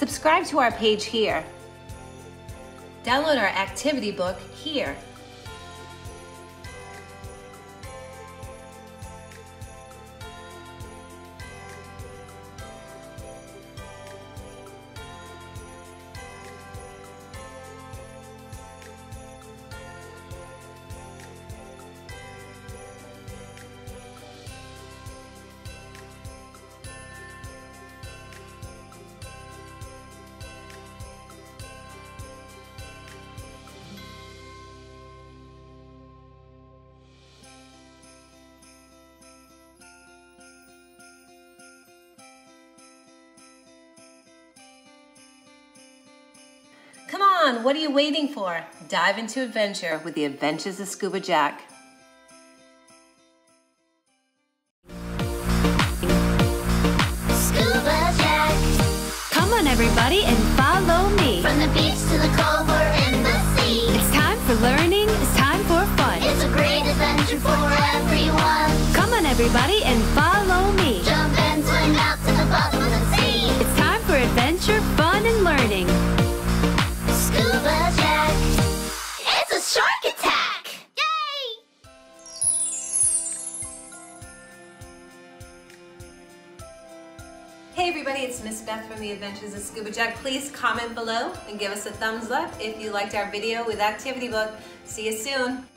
Subscribe to our page here. Download our activity book here. Come on, what are you waiting for? Dive into adventure with The Adventures of Scuba Jack. Scuba Jack. Come on everybody and follow me. From the beach to the culvert and the sea. It's time for learning, it's time for fun. It's a great adventure for everyone. Come on everybody and follow me. Jump and swim out to the bottom of the sea. It's time for adventure, fun and learning. Scuba Jack. It's a shark attack! Yay! Hey everybody, it's Miss Beth from The Adventures of Scuba Jack. Please comment below and give us a thumbs up if you liked our video with activity book. See you soon!